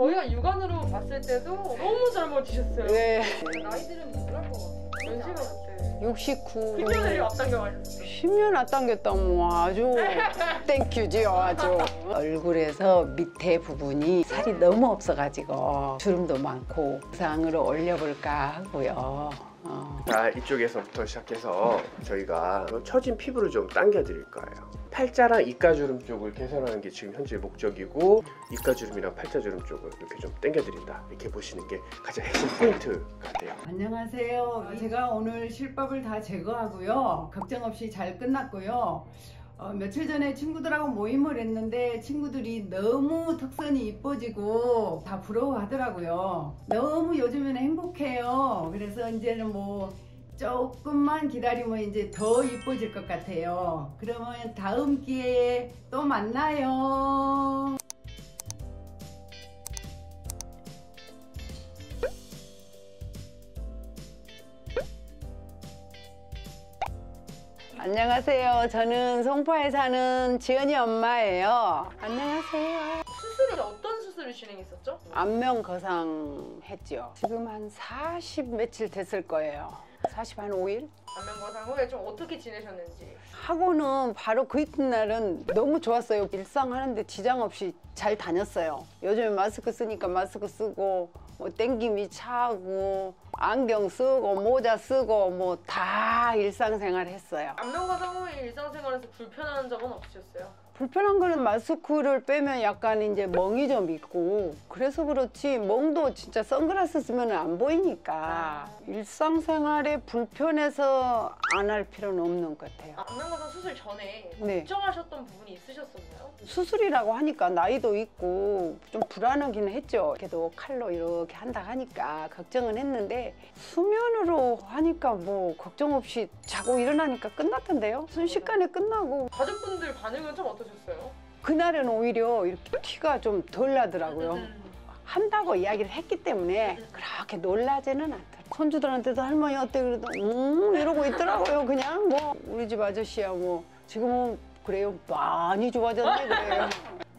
저희가 육안으로 봤을 때도 너무 잘 먹으셨어요. 네. 나이들은 놀랄 것 같아요. 연식은 어때? 69. 10년을 앞당겨가셨어요. 10년 앞당겼다면 아주 땡큐지요. 아주. 얼굴에서 밑에 부분이 살이 너무 없어가지고 주름도 많고 상으로 올려볼까 하고요. 자, 이쪽에서부터 시작해서 처지가 피부를 좀 당겨드릴 거예요. 팔자랑 입가주름 쪽을 개선하는 게 지금 현재 목적이고, 입가주름이랑 팔자주름 쪽을 이렇게 좀 당겨드린다, 이렇게 보시는 게 가장 핵심 포인트 같아요. 안녕하세요. 제가 오늘 실밥을 다 제거하고요, 걱정 없이 잘 끝났고요. 며칠 전에 친구들하고 모임을 했는데 친구들이 너무 턱선이 이뻐지고 다 부러워하더라고요. 너무 요즘에는 행복해요. 그래서 이제는 뭐 조금만 기다리면 이제 더 이뻐질 것 같아요. 그러면 다음 기회에 또 만나요. 안녕하세요. 저는 송파에 사는 지연이 엄마예요. 안녕하세요. 수술은 어떤 수술을 진행했었죠? 안면 거상 했죠. 지금 한 40 며칠 됐을 거예요. 40 한 5일? 안면 거상 후에 좀 어떻게 지내셨는지? 하고는 바로 그 이튿날은 너무 좋았어요. 일상하는데 지장 없이 잘 다녔어요. 요즘에 마스크 쓰니까 마스크 쓰고, 뭐 땡김이 차고, 안경 쓰고, 모자 쓰고, 뭐 다 일상생활 했어요. 안면 거상 후에 일상생활에서 불편한 적은 없으셨어요? 불편한 거는 마스크를 빼면 약간 이제 멍이 좀 있고, 그래서 그렇지 멍도 진짜 선글라스 쓰면 안 보이니까 일상생활에 불편해서 안 할 필요는 없는 것 같아요. 안면 거상 수술 전에 걱정하셨던 부분이 있으셨었나요? 수술이라고 하니까 나이도 있고 좀 불안하긴 했죠. 그래도 칼로 이렇게 한다 하니까 걱정은 했는데, 수면으로 하니까 뭐 걱정 없이 자고 일어나니까 끝났던데요? 순식간에 끝나고. 가족분들 반응은 좀 어떠셨어요? 그날은 오히려 이렇게 티가 좀 덜 나더라고요. 한다고 이야기를 했기 때문에 그렇게 놀라지는 않더라고요. 손주들한테도 할머니 어때? 그래도 이러고 있더라고요. 그냥 뭐 우리 집 아저씨야 뭐 지금은 그래요. 많이 좋아졌네 그래요.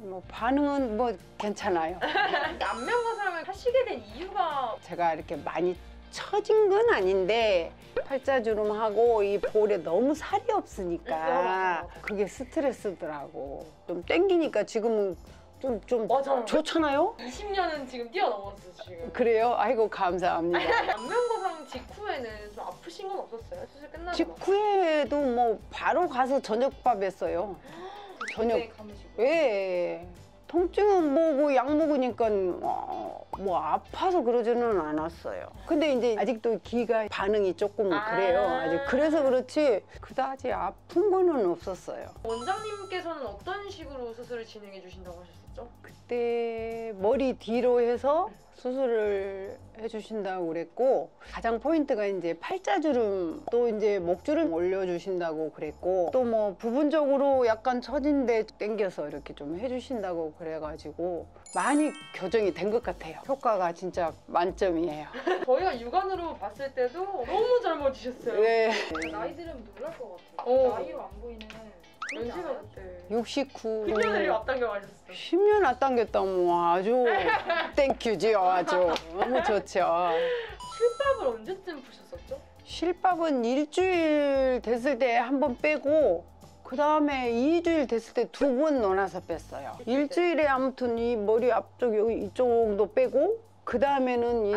뭐 반응은 뭐 괜찮아요. 안면 거상을 하시게 된 이유가? 제가 이렇게 많이 처진 건 아닌데 팔자주름하고 이 볼에 너무 살이 없으니까 그게 스트레스더라고. 좀 땡기니까 지금은 좀 좋잖아요? 20년은 지금 뛰어넘었어 지금. 그래요? 아이고 감사합니다. 안면 거상 직후에는 좀 아프신 건 없었어요? 수술 끝나고? 직후에도 뭐 바로 가서 저녁밥 했어요. 저녁. 예. 통증은 뭐고 약 먹으니까 뭐 아파서 그러지는 않았어요. 근데 이제 아직도 기가 반응이 조금 그래요. 아직 그래서 그렇지 그다지 아픈 거는 없었어요. 원장님께서는 어떤 식으로 수술을 진행해 주신다고 하셨었죠? 그때 머리 뒤로 해서 수술을 해주신다고 그랬고, 가장 포인트가 이제 팔자주름 또 이제 목주름 올려주신다고 그랬고, 또 뭐 부분적으로 약간 처진데 당겨서 이렇게 좀 해주신다고 그래가지고 많이 교정이 된 것 같아요. 효과가 진짜 만점이에요. 저희가 육안으로 봤을 때도 너무 젊어지셨어요. 네. 나이들은 놀랄 것 같아요. 나이로 안 보이는. 연식은 어때? 69. 10년을 앞당겨가셨어요. 10년 앞당겼다면 아주 땡큐지요. 아주 너무 좋죠. 실밥을 언제쯤 푸셨었죠? 실밥은 일주일 됐을 때 한 번 빼고, 그 다음에 2주일 됐을 때 2번 넣어놔서 뺐어요. 일주일에 아무튼 이 머리 앞쪽 여기 이쪽도 빼고, 그 다음에는 이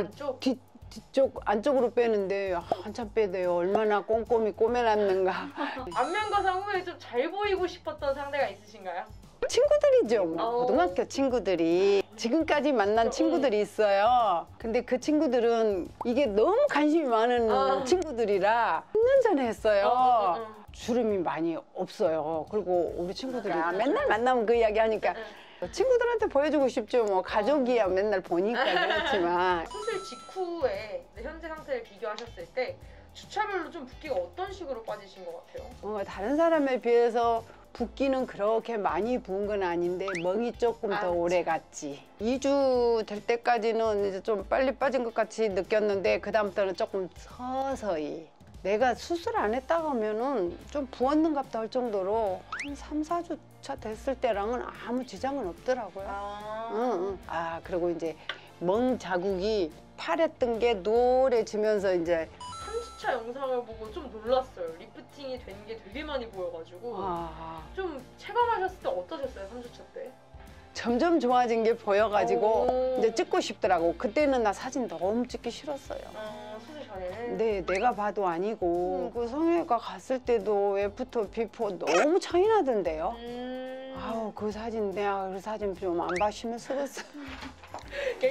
뒤쪽 안쪽으로 빼는데 한참 빼대요. 얼마나 꼼꼼히 꼬매놨는가. 안면 거상 후에 좀 잘 보이고 싶었던 상대가 있으신가요? 친구들이죠. 고등학교 친구들이. 지금까지 만난 친구들이 있어요. 근데 그 친구들은 이게 너무 관심이 많은 친구들이라 10년 전에 했어요. 주름이 많이 없어요. 그리고 우리 친구들이 맨날 만나면 그 이야기 하니까 친구들한테 보여주고 싶죠. 뭐 가족이야 맨날 보니까 그렇지만. 수술 직후에 현재 상태를 비교하셨을 때 주차별로 좀 붓기가 어떤 식으로 빠지신 것 같아요? 다른 사람에 비해서 붓기는 그렇게 많이 부은 건 아닌데 멍이 조금 더 오래 갔지. 2주 될 때까지는 이제 좀 빨리 빠진 것 같이 느꼈는데, 그 다음부터는 조금 서서히. 내가 수술 안 했다고 하면은 좀 부었는갑다 할 정도로 한 3, 4주 주차됐을 때랑은 아무 지장은 없더라고요. 아, 아 그리고 이제 멍 자국이 팔에 뜬 게 노래지면서 이제 3주차 영상을 보고 좀 놀랐어요. 리프팅이 된 게 되게 많이 보여가지고. 좀 체감하셨을 때 어떠셨어요? 3주차 때? 점점 좋아진 게 보여가지고 이제 찍고 싶더라고. 그때는 나 사진 너무 찍기 싫었어요. 수술 전에는? 네, 내가 봐도 아니고. 그 성형외과 갔을 때도 애프터 비포 너무 차이 나던데요. 아우 그 사진 내가 그 사진 좀 안 봤으면 쓰겠어.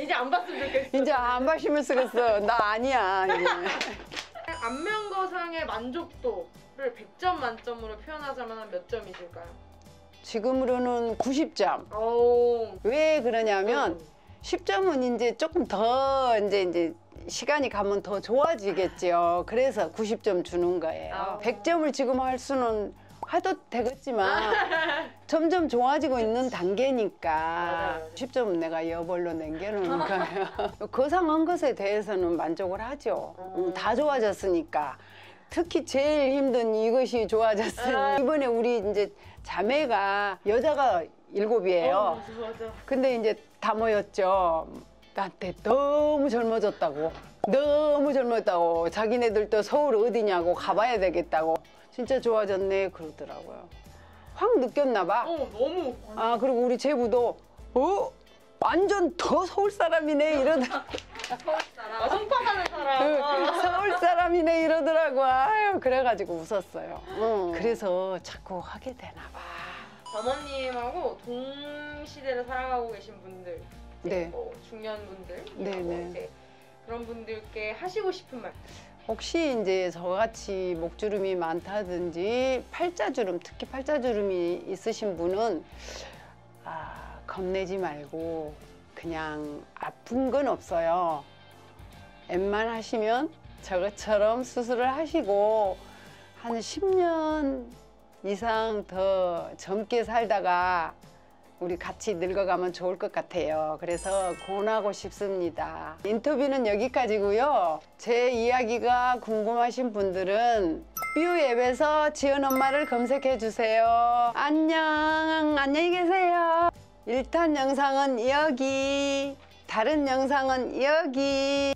이제 안 봤으면 좋겠어. 이제 안 봤으면 쓰겠어. 나 아니야. 안면거상의 만족도를 100점 만점으로 표현하자면 몇 점이실까요? 지금으로는 90점. 왜 그러냐면 10점은 이제 조금 더 이제 시간이 가면 더 좋아지겠죠. 그래서 90점 주는 거예요. 100점을 지금 할 수는 하도 되겠지만 점점 좋아지고 있는 단계니까 10점은 내가 여벌로 남겨놓은 거예요. 거상한 것에 대해서는 만족을 하죠. 다 좋아졌으니까. 특히 제일 힘든 이것이 좋아졌어요. 이번에 우리 이제 자매가 여자가 7이에요. 맞아. 근데 이제 다 모였죠. 나한테 너무 젊어졌다고. 너무 젊었다고. 자기네들 또 서울 어디냐고 가봐야 되겠다고. 진짜 좋아졌네 그러더라고요. 확 느꼈나 봐. 너무. 아 그리고 우리 제부도 완전 더 서울 사람이네 이러다. 서울 사람. 성판하는 사람. 서울 사람이네 이러더라고. 아유 그래가지고 웃었어요. 그래서 자꾸 하게 되나 봐. 어머님하고 동시대를 살아가고 계신 분들, 네. 뭐 중년 분들, 네네. 이제 그런 분들께 하시고 싶은 말. 혹시 이제 저같이 목주름이 많다든지 팔자주름, 특히 팔자주름이 있으신 분은 겁내지 말고 그냥 아픈 건 없어요. 웬만하시면 저것처럼 수술을 하시고 한 10년 이상 더 젊게 살다가 우리 같이 늙어가면 좋을 것 같아요. 그래서 권하고 싶습니다. 인터뷰는 여기까지고요. 제 이야기가 궁금하신 분들은 뷰앱에서 지은 엄마를 검색해 주세요. 안녕, 안녕히 계세요. 1탄 영상은 여기, 다른 영상은 여기.